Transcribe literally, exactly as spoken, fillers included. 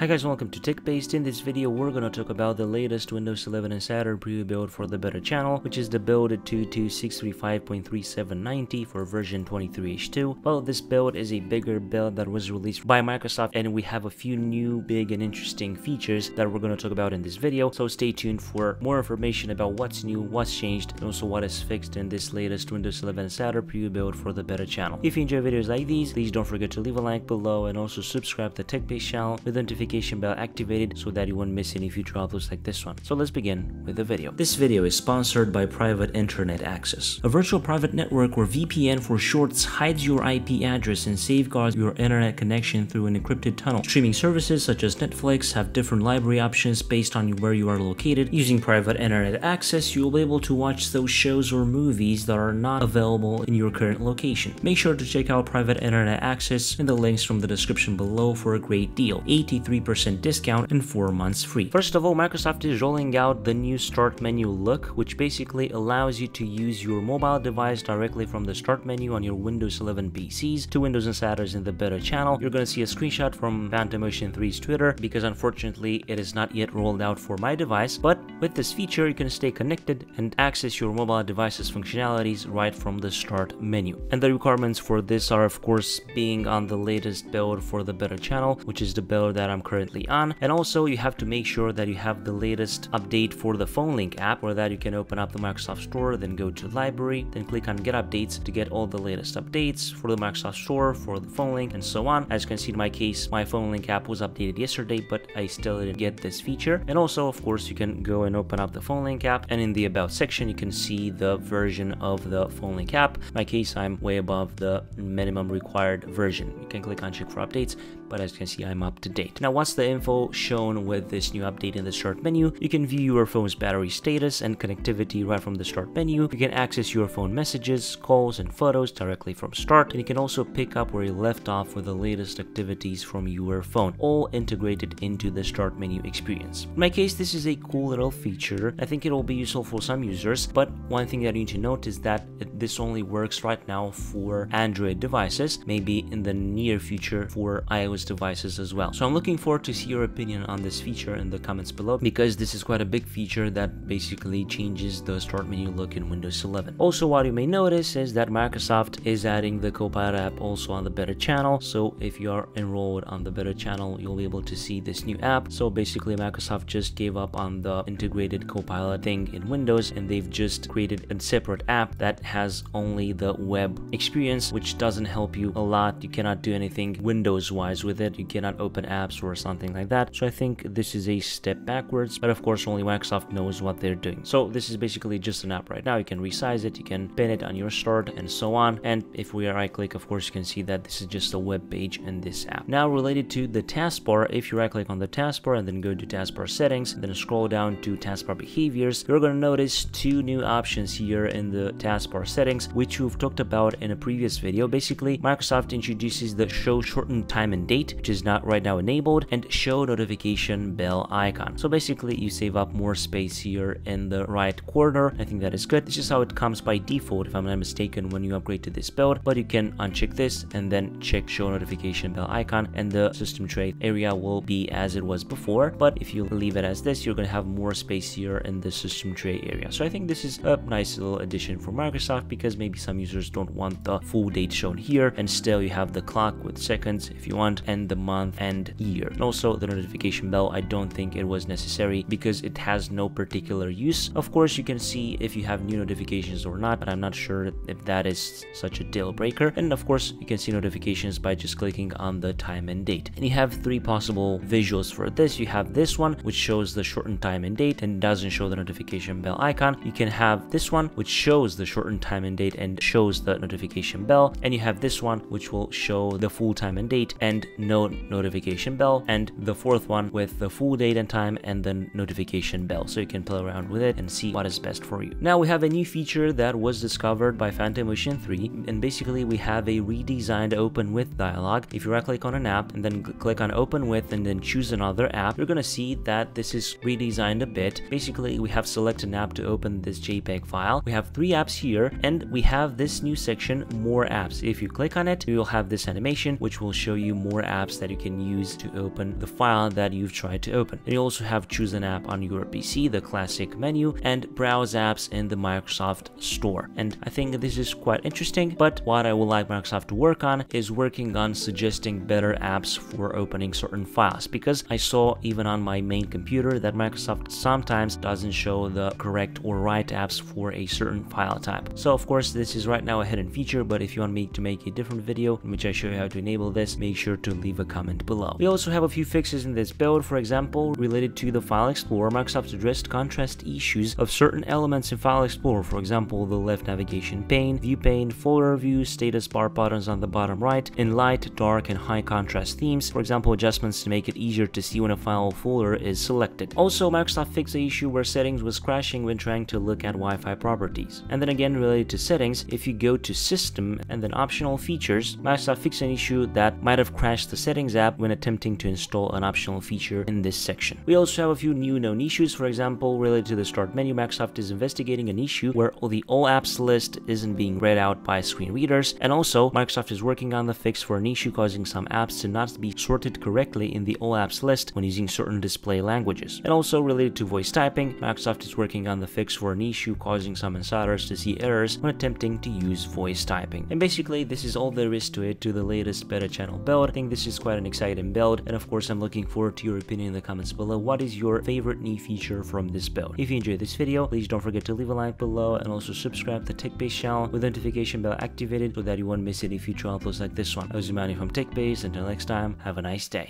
Hi guys, welcome to TechBased. In this video we're gonna talk about the latest Windows eleven and Saturn preview build for the beta channel, which is the build two two six three five point three seven nine zero for version twenty-three H two. Well, this build is a bigger build that was released by Microsoft, and we have a few new big and interesting features that we're gonna talk about in this video, so stay tuned for more information about what's new, what's changed, and also what is fixed in this latest Windows eleven and Saturn preview build for the beta channel. If you enjoy videos like these, please don't forget to leave a like below and also subscribe to the TechBased channel with notifications bell activated so that you won't miss any future uploads like this one. So let's begin with the video. This video is sponsored by Private Internet Access, a virtual private network, or V P N for shorts, hides your I P address and safeguards your internet connection through an encrypted tunnel. Streaming services such as Netflix have different library options based on where you are located. Using Private Internet Access, you'll be able to watch those shows or movies that are not available in your current location. Make sure to check out Private Internet Access in the links from the description below for a great deal. eighty-three percent discount and four months free. First of all, Microsoft is rolling out the new Start menu look, which basically allows you to use your mobile device directly from the Start menu on your Windows eleven P Cs to Windows Insiders in the beta channel. You're going to see a screenshot from Phantom Motion three's Twitter, because unfortunately it is not yet rolled out for my device, but with this feature you can stay connected and access your mobile device's functionalities right from the Start menu. And the requirements for this are, of course, being on the latest build for the beta channel, which is the build that I'm currently on, and also you have to make sure that you have the latest update for the Phone Link app. For that, you can open up the Microsoft Store, then go to Library, then click on Get Updates to get all the latest updates for the Microsoft Store, for the Phone Link, and so on. As you can see, in my case, my Phone Link app was updated yesterday, but I still didn't get this feature. And also, of course, you can go and open up the Phone Link app, and in the About section you can see the version of the Phone Link app. In my case, I'm way above the minimum required version. You can click on Check for Updates, but as you can see, I'm up to date. Now, Now, once the info shown with this new update in the Start menu, you can view your phone's battery status and connectivity right from the Start menu. You can access your phone messages, calls, and photos directly from Start, and you can also pick up where you left off with the latest activities from your phone, all integrated into the Start menu experience. In my case, this is a cool little feature. I think it will be useful for some users, but one thing that you need to note is that it, this only works right now for Android devices, maybe in the near future for iOS devices as well. So I'm looking forward to see your opinion on this feature in the comments below, because this is quite a big feature that basically changes the Start menu look in Windows eleven. Also, what you may notice is that Microsoft is adding the Copilot app also on the beta channel, so if you are enrolled on the beta channel, you'll be able to see this new app. So basically Microsoft just gave up on the integrated Copilot thing in Windows, and they've just created a separate app that has only the web experience, which doesn't help you a lot. You cannot do anything Windows wise with it. You cannot open apps or or something like that. So I think this is a step backwards, but of course only Microsoft knows what they're doing. So this is basically just an app right now. You can resize it, you can pin it on your Start, and so on. And if we right click, of course you can see that this is just a web page in this app. Now, related to the taskbar, if you right click on the taskbar and then go to taskbar settings, then scroll down to taskbar behaviors, you're going to notice two new options here in the taskbar settings, which we've talked about in a previous video. Basically, Microsoft introduces the show shortened time and date, which is not right now enabled, and show notification bell icon. So basically you save up more space here in the right corner. I think that is good. This is how it comes by default, if I'm not mistaken, when you upgrade to this build, but you can uncheck this and then check show notification bell icon, and the system tray area will be as it was before. But if you leave it as this, you're going to have more space here in the system tray area. So I think this is a nice little addition for Microsoft, because maybe some users don't want the full date shown here, and still you have the clock with seconds if you want, and the month and year. And also the notification bell, I don't think it was necessary because it has no particular use. Of course, you can see if you have new notifications or not, but I'm not sure if that is such a deal breaker. And of course, you can see notifications by just clicking on the time and date. And you have three possible visuals for this. You have this one, which shows the shortened time and date and doesn't show the notification bell icon. You can have this one, which shows the shortened time and date and shows the notification bell. And you have this one, which will show the full time and date and no notification bell, and the fourth one with the full date and time and the notification bell. So you can play around with it and see what is best for you. Now, we have a new feature that was discovered by Phantom Motion three, and basically we have a redesigned open with dialog. If you right click on an app and then click on open with and then choose another app, you're going to see that this is redesigned a bit. Basically, we have select an app to open this JPEG file. We have three apps here, and we have this new section, more apps. If you click on it, you'll have this animation which will show you more apps that you can use to open the file that you've tried to open. And you also have choose an app on your P C, the classic menu, and browse apps in the Microsoft Store. And I think this is quite interesting, but what I would like Microsoft to work on is working on suggesting better apps for opening certain files, because I saw even on my main computer that Microsoft sometimes doesn't show the correct or right apps for a certain file type. So of course this is right now a hidden feature, but if you want me to make a different video in which I show you how to enable this, make sure to leave a comment below. We also have a few fixes in this build, for example, related to the File Explorer. Microsoft addressed contrast issues of certain elements in File Explorer, for example, the left navigation pane, view pane, folder view, status bar buttons on the bottom right, and light, dark, and high contrast themes, for example, adjustments to make it easier to see when a file or folder is selected. Also, Microsoft fixed the issue where settings was crashing when trying to look at Wi-Fi properties. And then again, related to settings, if you go to System and then Optional Features, Microsoft fixed an issue that might have crashed the Settings app when attempting to install an optional feature in this section. We also have a few new known issues, for example, related to the Start menu, Microsoft is investigating an issue where the All Apps list isn't being read out by screen readers, and also Microsoft is working on the fix for an issue causing some apps to not be sorted correctly in the All Apps list when using certain display languages. And also related to voice typing, Microsoft is working on the fix for an issue causing some insiders to see errors when attempting to use voice typing. And basically, this is all there is to it, to the latest beta channel build. I think this is quite an exciting build, and of course, I'm looking forward to your opinion in the comments below. What is your favorite new feature from this build? If you enjoyed this video, please don't forget to leave a like below and also subscribe to the TechBased channel with the notification bell activated so that you won't miss any future uploads like this one. I was Imani from TechBased. Until next time, have a nice day.